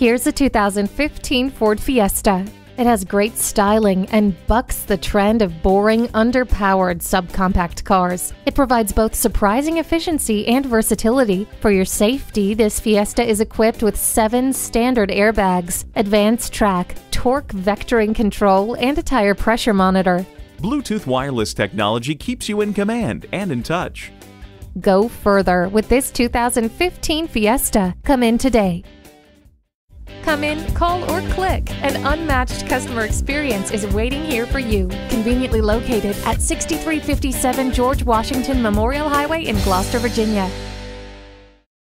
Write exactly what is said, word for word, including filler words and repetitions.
Here's a two thousand fifteen Ford Fiesta. It has great styling and bucks the trend of boring, underpowered subcompact cars. It provides both surprising efficiency and versatility. For your safety, this Fiesta is equipped with seven standard airbags, advanced track, torque vectoring control, and a tire pressure monitor. Bluetooth wireless technology keeps you in command and in touch. Go further with this two thousand fifteen Fiesta. Come in today. Come in, call, or click. An unmatched customer experience is waiting here for you. Conveniently located at sixty-three fifty-seven George Washington Memorial Highway in Gloucester, Virginia.